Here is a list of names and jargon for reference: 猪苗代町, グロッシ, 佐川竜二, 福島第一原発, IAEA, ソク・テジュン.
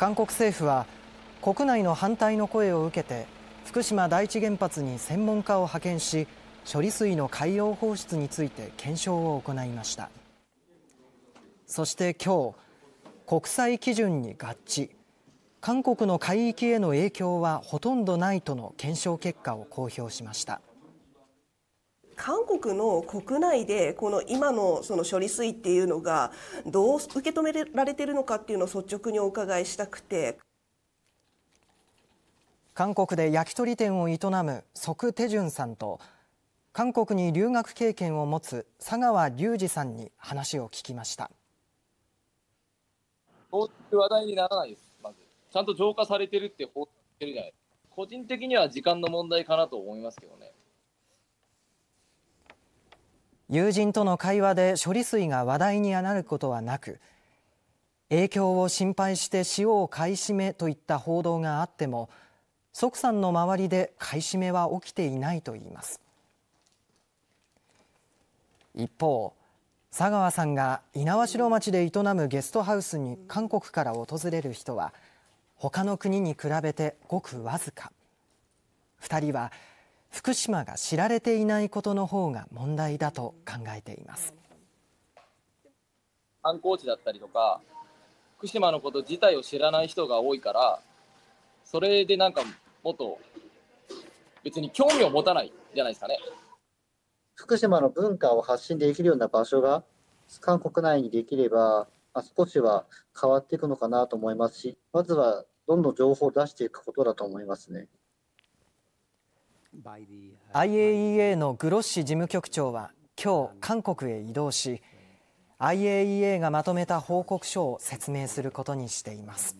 韓国政府は国内の反対の声を受けて福島第一原発に専門家を派遣し、処理水の海洋放出について検証を行いました。そして今日、国際基準に合致、韓国の海域への影響はほとんどないとの検証結果を公表しました。韓国の国内でこの今のその処理水っていうのがどう受け止められているのかっていうのを率直にお伺いしたくて。韓国で焼き鳥店を営むソク・テジュンさんと、韓国に留学経験を持つ佐川隆二さんに話を聞きました。どうって話題にならないです。まずちゃんと浄化されてるって報じてるじゃない。個人的には時間の問題かなと思いますけどね。友人との会話で処理水が話題になることはなく、影響を心配して塩を買い占めといった報道があっても、即さんの周りで買い占めは起きていないといいます。一方、佐川さんが猪苗代町で営むゲストハウスに韓国から訪れる人は、他の国に比べてごくわずか。2人は福島が知られていないことの方が問題だと考えています。観光地だったりとか、福島のこと自体を知らない人が多いから、それでなんかもっと別に興味を持たないじゃないですかね。福島の文化を発信できるような場所が韓国内にできれば、少しは変わっていくのかなと思いますし、まずはどんどん情報を出していくことだと思いますね。IAEA のグロッシ事務局長は今日韓国へ移動し、 IAEA がまとめた報告書を説明することにしています。